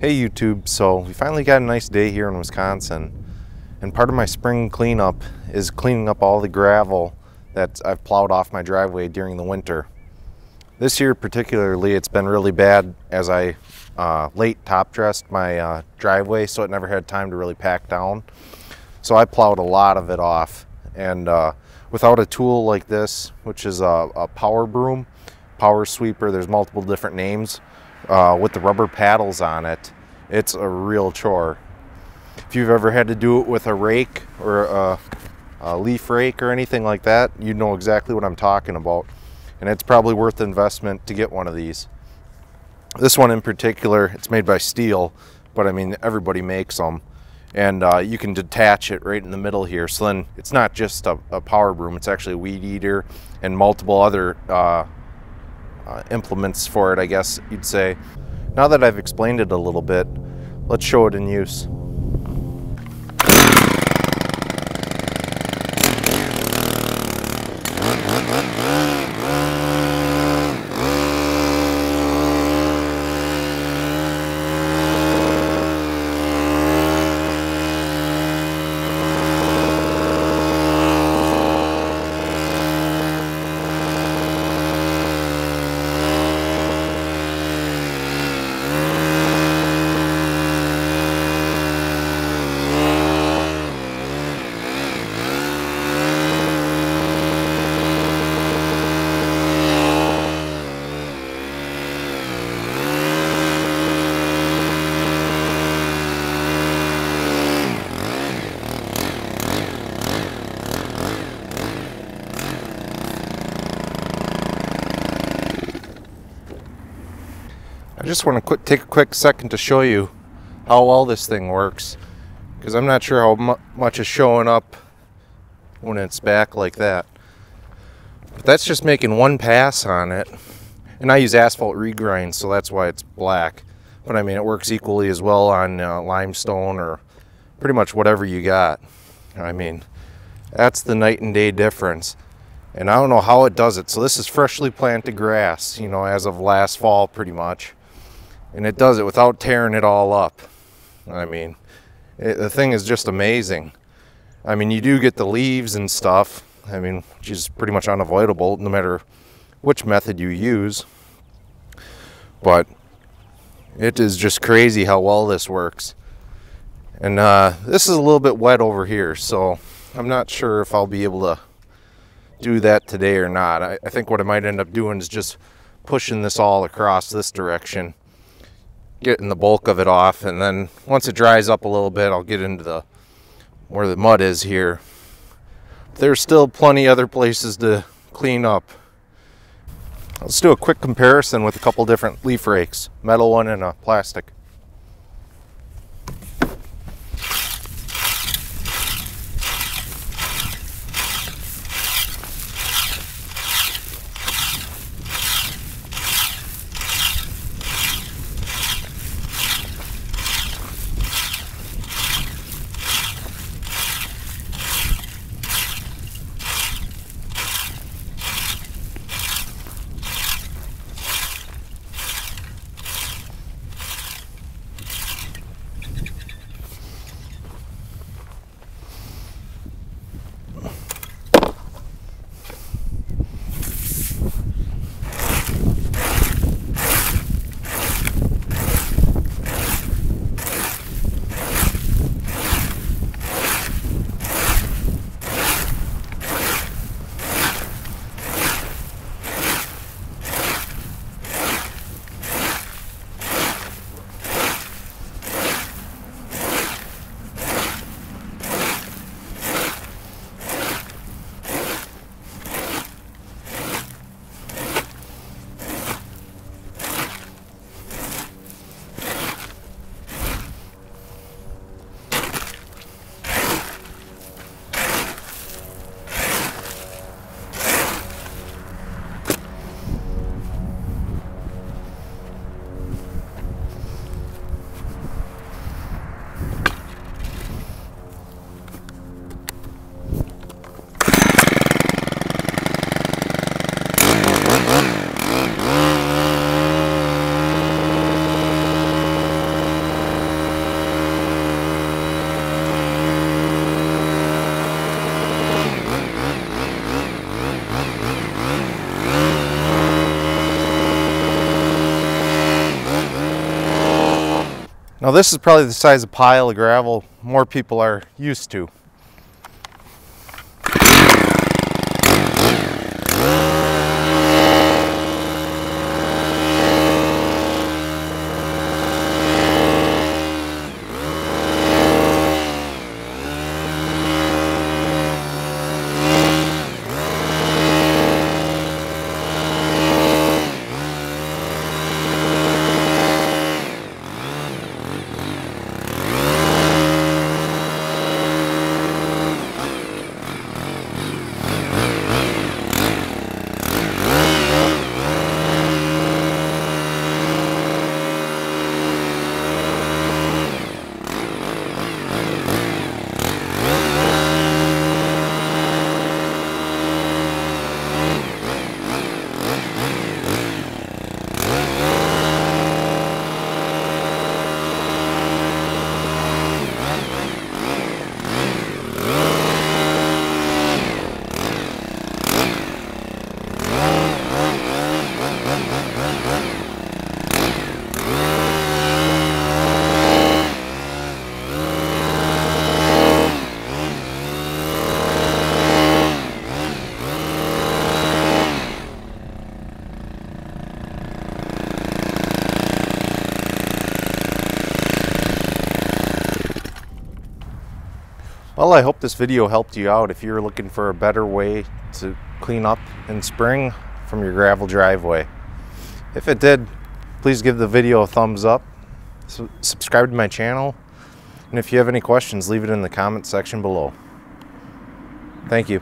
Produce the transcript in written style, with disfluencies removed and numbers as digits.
Hey YouTube, so we finally got a nice day here in Wisconsin, and part of my spring cleanup is cleaning up all the gravel that I've plowed off my driveway during the winter. This year particularly, it's been really bad as I late top dressed my driveway, so it never had time to really pack down. So I plowed a lot of it off, and without a tool like this, which is a power broom, power sweeper, there's multiple different names. With the rubber paddles on it, it's a real chore. If you've ever had to do it with a rake or a leaf rake or anything like that, you know exactly what I'm talking about. And it's probably worth the investment to get one of these. This one in particular, it's made by Stihl, but I mean, everybody makes them. And you can detach it right in the middle here. So then it's not just a power broom, it's actually a weed eater and multiple other implements for it, I guess you'd say. Now that I've explained it a little bit, let's show it in use. I just want to take a quick second to show you how well this thing works, because I'm not sure how much is showing up when it's back like that. But that's just making one pass on it, and I use asphalt regrind, so that's why it's black. But I mean, it works equally as well on limestone or pretty much whatever you got. I mean, that's the night and day difference. And I don't know how it does it. So this is freshly planted grass, you know, as of last fall pretty much. And it does it without tearing it all up. I mean, the thing is just amazing. I mean, you do get the leaves and stuff, I mean, which is pretty much unavoidable no matter which method you use. But it is just crazy how well this works. And this is a little bit wet over here, so I'm not sure if I'll be able to do that today or not. I think what I might end up doing is just pushing this all across this direction, getting the bulk of it off, and then once it dries up a little bit, I'll get into the where the mud is here. There's still plenty other places to clean up. Let's do a quick comparison with a couple different leaf rakes, metal one and a plastic. Now this is probably the size of pile of gravel more people are used to. Well, I hope this video helped you out if you're looking for a better way to clean up in spring from your gravel driveway. If it did, please give the video a thumbs up, subscribe to my channel, and if you have any questions, leave it in the comment section below. Thank you.